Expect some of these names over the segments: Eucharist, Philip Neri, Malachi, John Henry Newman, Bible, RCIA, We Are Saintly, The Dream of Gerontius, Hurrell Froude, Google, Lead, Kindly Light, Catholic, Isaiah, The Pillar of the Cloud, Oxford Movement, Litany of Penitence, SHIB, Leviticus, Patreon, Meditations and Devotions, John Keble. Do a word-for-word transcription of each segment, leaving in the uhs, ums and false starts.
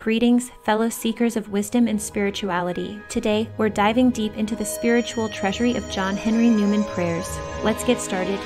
Greetings, fellow seekers of wisdom and spirituality. Today, we're diving deep into the spiritual treasury of John Henry Newman prayers. Let's get started.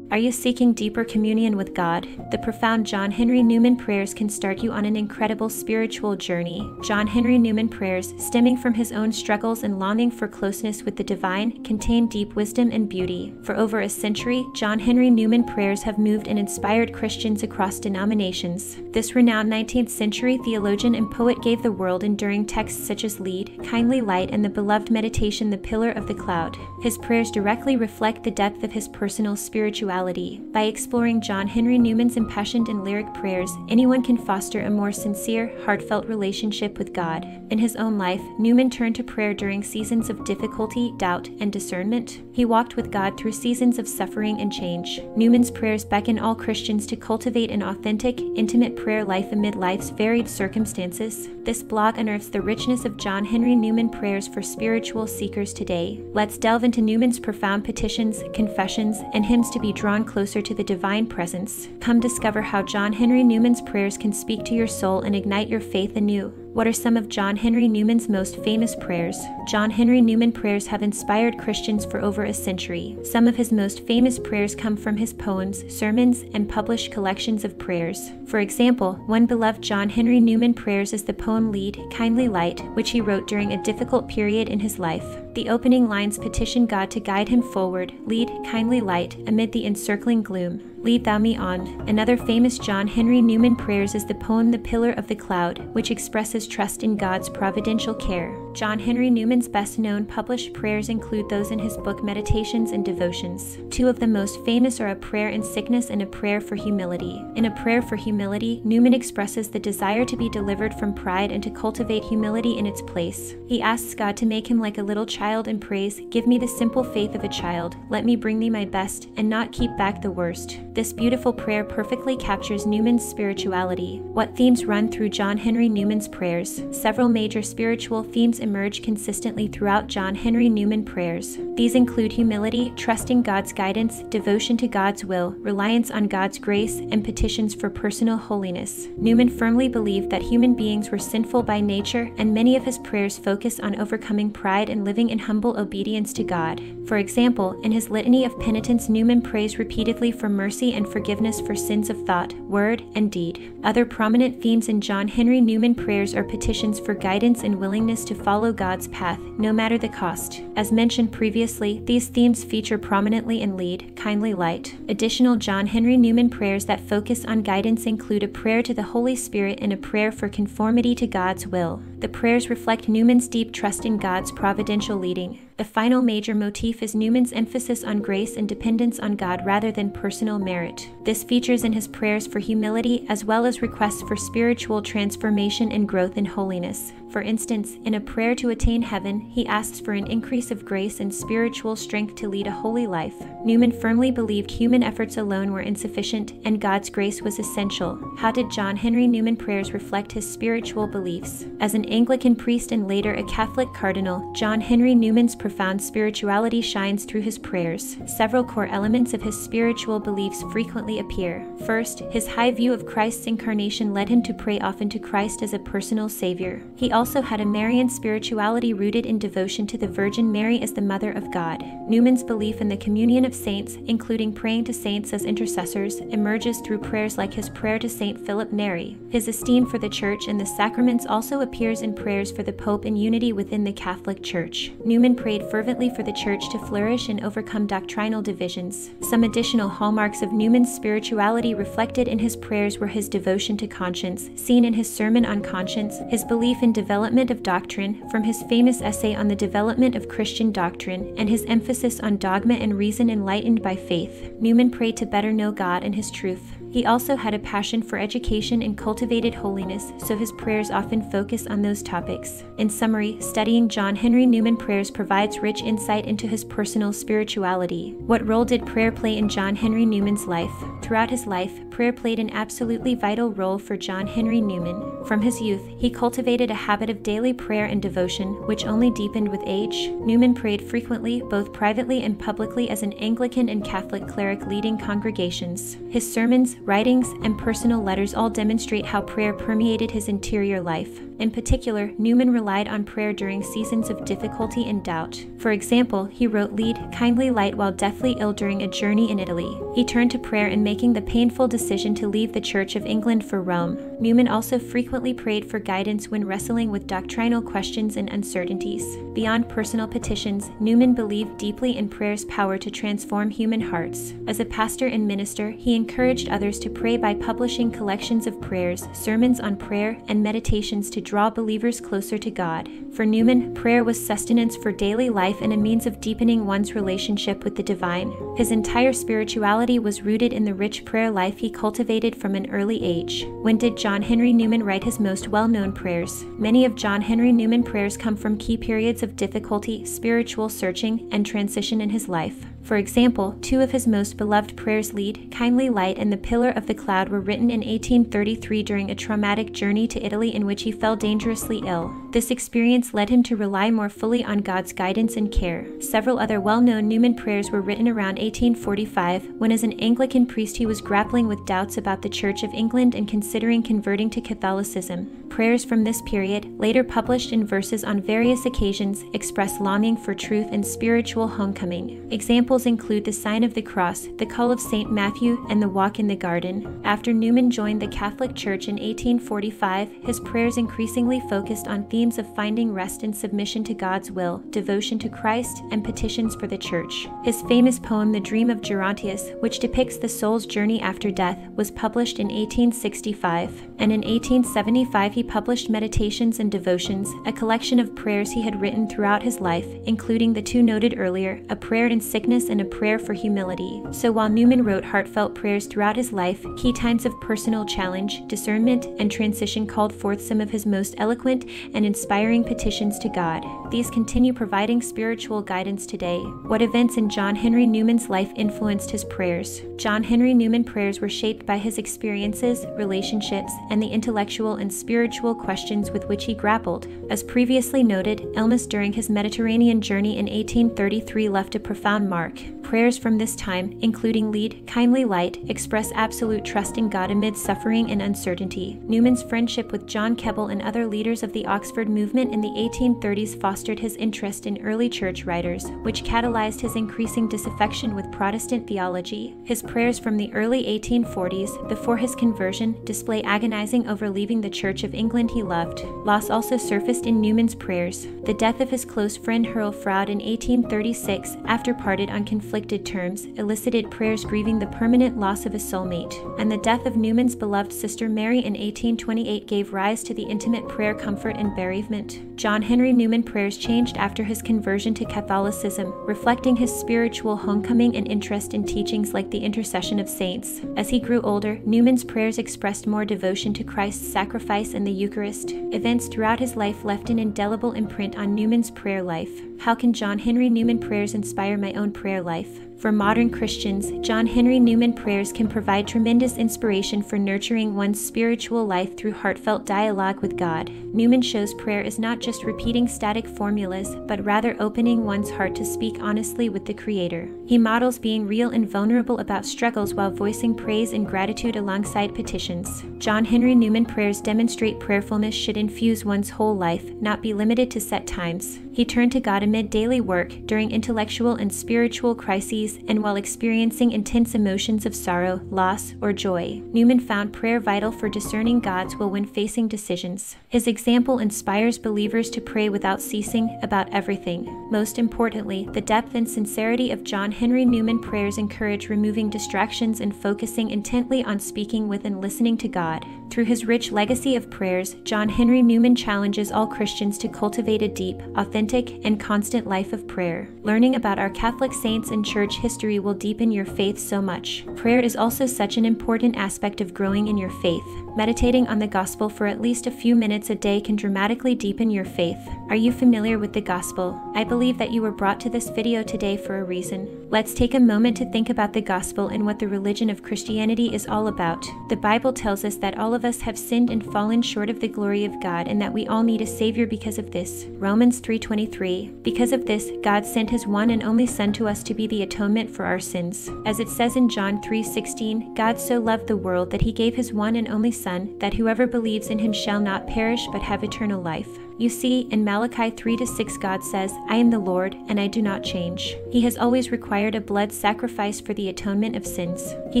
Are you seeking deeper communion with God? The profound John Henry Newman prayers can start you on an incredible spiritual journey. John Henry Newman prayers, stemming from his own struggles and longing for closeness with the divine, contain deep wisdom and beauty. For over a century, John Henry Newman prayers have moved and inspired Christians across denominations. This renowned nineteenth century theologian and poet gave the world enduring texts such as Lead, Kindly Light, and the beloved meditation The Pillar of the Cloud. His prayers directly reflect the depth of his personal spirituality. By exploring John Henry Newman's impassioned and lyric prayers, anyone can foster a more sincere, heartfelt relationship with God. In his own life, Newman turned to prayer during seasons of difficulty, doubt, and discernment. He walked with God through seasons of suffering and change. Newman's prayers beckon all Christians to cultivate an authentic, intimate prayer life amid life's varied circumstances. This blog unearths the richness of John Henry Newman prayers for spiritual seekers today. Let's delve into Newman's profound petitions, confessions, and hymns to be drawn closer to the divine presence. Come discover how John Henry Newman's prayers can speak to your soul and ignite your faith anew. What are some of John Henry Newman's most famous prayers? John Henry Newman prayers have inspired Christians for over a century. Some of his most famous prayers come from his poems, sermons, and published collections of prayers. For example, one beloved John Henry Newman prayers is the poem Lead, Kindly Light, which he wrote during a difficult period in his life. The opening lines petition God to guide him forward, lead, kindly light, amid the encircling gloom. Lead thou me on. Another famous John Henry Newman prayers is the poem The Pillar of the Cloud, which expresses trust in God's providential care. John Henry Newman's best-known published prayers include those in his book Meditations and Devotions. Two of the most famous are A Prayer in Sickness and A Prayer for Humility. In A Prayer for Humility, Newman expresses the desire to be delivered from pride and to cultivate humility in its place. He asks God to make him like a little child and prays, "Give me the simple faith of a child, let me bring thee my best, and not keep back the worst." This beautiful prayer perfectly captures Newman's spirituality. What themes run through John Henry Newman's prayers? Several major spiritual themes emerge consistently throughout John Henry Newman prayers. These include humility, trusting God's guidance, devotion to God's will, reliance on God's grace, and petitions for personal holiness. Newman firmly believed that human beings were sinful by nature, and many of his prayers focus on overcoming pride and living in humble obedience to God. For example, in his Litany of Penitence, Newman prays repeatedly for mercy and forgiveness for sins of thought, word, and deed. Other prominent themes in John Henry Newman prayers are petitions for guidance and willingness to follow God's path, no matter the cost. As mentioned previously, these themes feature prominently in Lead, Kindly Light. Additional John Henry Newman prayers that focus on guidance include A Prayer to the Holy Spirit and A Prayer for Conformity to God's Will. The prayers reflect Newman's deep trust in God's providential leading. The final major motif is Newman's emphasis on grace and dependence on God rather than personal merit. This features in his prayers for humility as well as requests for spiritual transformation and growth in holiness. For instance, in A Prayer to Attain Heaven, he asks for an increase of grace and spiritual strength to lead a holy life. Newman firmly believed human efforts alone were insufficient, and God's grace was essential. How did John Henry Newman prayers reflect his spiritual beliefs? As an Anglican priest and later a Catholic cardinal, John Henry Newman's profound spirituality shines through his prayers. Several core elements of his spiritual beliefs frequently appear. First, his high view of Christ's incarnation led him to pray often to Christ as a personal savior. He also had a Marian spirituality rooted in devotion to the Virgin Mary as the Mother of God. Newman's belief in the communion of saints, including praying to saints as intercessors, emerges through prayers like his prayer to Saint Philip Neri. His esteem for the Church and the sacraments also appears in prayers for the Pope and unity within the Catholic Church. Newman prayed fervently for the Church to flourish and overcome doctrinal divisions. Some additional hallmarks of Newman's spirituality reflected in his prayers were his devotion to conscience, seen in his Sermon on Conscience, his belief in development of doctrine, from his famous essay on the development of Christian doctrine, and his emphasis on dogma and reason enlightened by faith. Newman prayed to better know God and his truth. He also had a passion for education and cultivated holiness, so his prayers often focus on those topics. In summary, studying John Henry Newman prayers provides rich insight into his personal spirituality. What role did prayer play in John Henry Newman's life? Throughout his life, prayer played an absolutely vital role for John Henry Newman. From his youth, he cultivated a habit of daily prayer and devotion, which only deepened with age. Newman prayed frequently, both privately and publicly, as an Anglican and Catholic cleric leading congregations. His sermons, writings, and personal letters all demonstrate how prayer permeated his interior life. In particular, Newman relied on prayer during seasons of difficulty and doubt. For example, he wrote Lead, Kindly Light while deathly ill during a journey in Italy. He turned to prayer in making the painful decision to leave the Church of England for Rome. Newman also frequently prayed for guidance when wrestling with doctrinal questions and uncertainties. Beyond personal petitions, Newman believed deeply in prayer's power to transform human hearts. As a pastor and minister, he encouraged others to pray by publishing collections of prayers, sermons on prayer, and meditations to draw believers closer to God. For Newman, prayer was sustenance for daily life and a means of deepening one's relationship with the divine. His entire spirituality was rooted in the rich prayer life he cultivated from an early age. When did John Henry Newman write his most well-known prayers? Many of John Henry Newman prayers come from key periods of difficulty, spiritual searching, and transition in his life. For example, two of his most beloved prayers, Lead, Kindly Light and The Pillar of the Cloud, were written in eighteen thirty-three during a traumatic journey to Italy in which he fell dangerously ill. This experience led him to rely more fully on God's guidance and care. Several other well-known Newman prayers were written around eighteen forty-five, when as an Anglican priest he was grappling with doubts about the Church of England and considering converting to Catholicism. Prayers from this period, later published in verses on various occasions, express longing for truth and spiritual homecoming. Examples include the Sign of the Cross, the Call of Saint Matthew, and the Walk in the Garden. After Newman joined the Catholic Church in eighteen forty-five, his prayers increasingly focused on themes of finding rest and submission to God's will, devotion to Christ, and petitions for the Church. His famous poem The Dream of Gerontius, which depicts the soul's journey after death, was published in eighteen sixty-five, and in eighteen seventy-five he published Meditations and Devotions, a collection of prayers he had written throughout his life, including the two noted earlier, a prayer in sickness and a prayer for humility. So while Newman wrote heartfelt prayers throughout his life, key times of personal challenge, discernment, and transition called forth some of his most eloquent and inspiring petitions to God. These continue providing spiritual guidance today. What events in John Henry Newman's life influenced his prayers? John Henry Newman prayers were shaped by his experiences, relationships, and the intellectual and spiritual questions with which he grappled. As previously noted, illness during his Mediterranean journey in eighteen thirty-three left a profound mark. Prayers from this time, including Lead, Kindly Light, express absolute trust in God amid suffering and uncertainty. Newman's friendship with John Keble and other leaders of the Oxford Movement in the eighteen thirties fostered his interest in early church writers, which catalyzed his increasing disaffection with Protestant theology. His prayers from the early eighteen forties, before his conversion, display agonizing over leaving the Church of England he loved. Loss also surfaced in Newman's prayers. The death of his close friend Hurrell Froude in eighteen thirty-six, after parted on conflicted terms, elicited prayers grieving the permanent loss of a soulmate, and the death of Newman's beloved sister Mary in eighteen twenty-eight gave rise to the intimate prayer comfort and bereavement. John Henry Newman prayers changed after his conversion to Catholicism, reflecting his spiritual homecoming and interest in teachings like the intercession of saints. As he grew older, Newman's prayers expressed more devotion to Christ's sacrifice and the Eucharist. Events throughout his life left an indelible imprint on Newman's prayer life. How can John Henry Newman prayers inspire my own prayer life? For modern Christians, John Henry Newman prayers can provide tremendous inspiration for nurturing one's spiritual life through heartfelt dialogue with God. Newman shows prayer is not just repeating static formulas, but rather opening one's heart to speak honestly with the Creator. He models being real and vulnerable about struggles while voicing praise and gratitude alongside petitions. John Henry Newman prayers demonstrate prayerfulness should infuse one's whole life, not be limited to set times. He turned to God amid daily work, during intellectual and spiritual crises, and while experiencing intense emotions of sorrow, loss, or joy. Newman found prayer vital for discerning God's will when facing decisions. His example inspires believers to pray without ceasing, about everything. Most importantly, the depth and sincerity of John Henry Newman prayers encourage removing distractions and focusing intently on speaking with and listening to God. Through his rich legacy of prayers, John Henry Newman challenges all Christians to cultivate a deep, authentic, and constant life of prayer. Learning about our Catholic saints and church history will deepen your faith so much. Prayer is also such an important aspect of growing in your faith. Meditating on the gospel for at least a few minutes a day can dramatically deepen your faith. Are you familiar with the gospel? I believe that you were brought to this video today for a reason. Let's take a moment to think about the gospel and what the religion of Christianity is all about. The Bible tells us that all of us have sinned and fallen short of the glory of God and that we all need a Savior because of this. Romans three twenty-three. Because of this, God sent His one and only Son to us to be the atonement for our sins. As it says in John three sixteen, God so loved the world that He gave His one and only Son, that whoever believes in Him shall not perish but have eternal life. You see, in Malachi three to six God says, I am the Lord, and I do not change. He has always required a blood sacrifice for the atonement of sins. He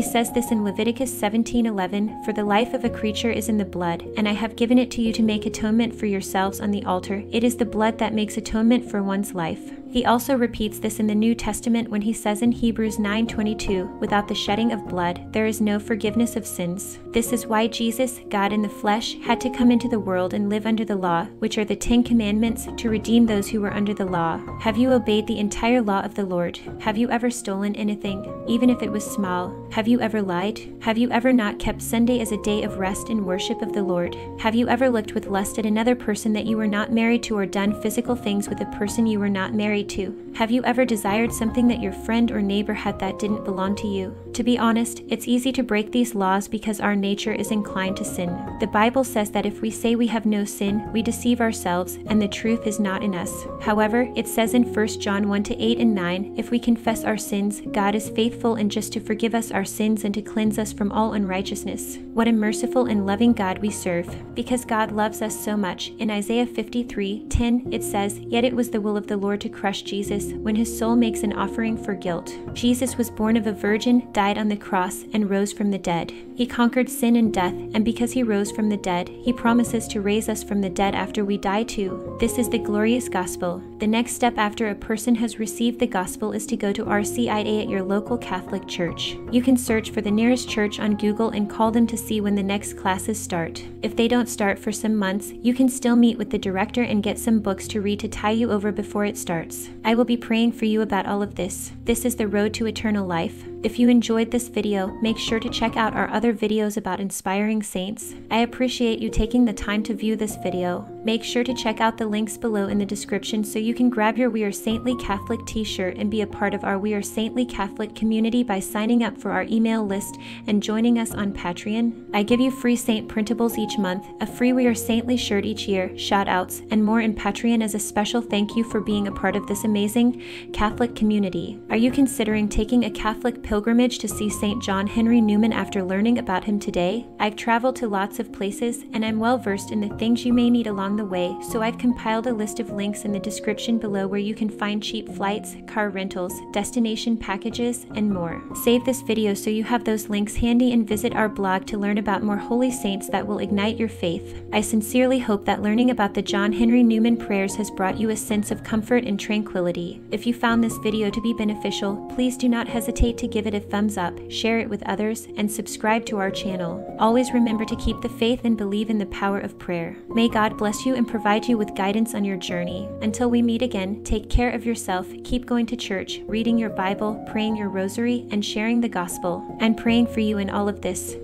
says this in Leviticus seventeen eleven, For the life of a creature is in the blood, and I have given it to you to make atonement for yourselves on the altar. It is the blood that makes atonement for one's life. He also repeats this in the New Testament when he says in Hebrews nine twenty-two, Without the shedding of blood, there is no forgiveness of sins. This is why Jesus, God in the flesh, had to come into the world and live under the law, which are the Ten Commandments, to redeem those who were under the law. Have you obeyed the entire law of the Lord? Have you ever stolen anything, even if it was small? Have you ever lied? Have you ever not kept Sunday as a day of rest and worship of the Lord? Have you ever looked with lust at another person that you were not married to, or done physical things with a person you were not married to? to. Have you ever desired something that your friend or neighbor had that didn't belong to you? To be honest, it's easy to break these laws because our nature is inclined to sin. The Bible says that if we say we have no sin, we deceive ourselves, and the truth is not in us. However, it says in First John one to eight and nine, If we confess our sins, God is faithful and just to forgive us our sins and to cleanse us from all unrighteousness. What a merciful and loving God we serve. Because God loves us so much, in Isaiah fifty-three ten, it says, Yet it was the will of the Lord to crush Jesus when his soul makes an offering for guilt. Jesus was born of a virgin, died on the cross, and rose from the dead. He conquered sin and death, and because he rose from the dead, he promises to raise us from the dead after we die too. This is the glorious gospel. The next step after a person has received the gospel is to go to R C I A at your local Catholic church. You can search for the nearest church on Google and call them to see when the next classes start. If they don't start for some months, you can still meet with the director and get some books to read to tie you over before it starts. I will be praying for you about all of this. This is the road to eternal life. If you enjoyed this video, make sure to check out our other videos about inspiring saints. I appreciate you taking the time to view this video. Make sure to check out the links below in the description so you can grab your We Are Saintly Catholic t-shirt and be a part of our We Are Saintly Catholic community by signing up for our email list and joining us on Patreon. I give you free saint printables each month, a free We Are Saintly shirt each year, shoutouts, and more in Patreon as a special thank you for being a part of this amazing Catholic community. Are you considering taking a Catholic pilgrimage to see Saint John Henry Newman after learning about him today? I've traveled to lots of places and I'm well versed in the things you may need along the way, so I've compiled a list of links in the description below where you can find cheap flights, car rentals, destination packages, and more. Save this video so you have those links handy and visit our blog to learn about more holy saints that will ignite your faith. I sincerely hope that learning about the John Henry Newman prayers has brought you a sense of comfort and tranquility. If you found this video to be beneficial, please do not hesitate to give it a thumbs up, share it with others, and subscribe to our channel. Always remember to keep the faith and believe in the power of prayer. May God bless you and provide you with guidance on your journey. Until we meet again, take care of yourself, keep going to church, reading your Bible, praying your rosary, and sharing the gospel. I'm praying for you in all of this.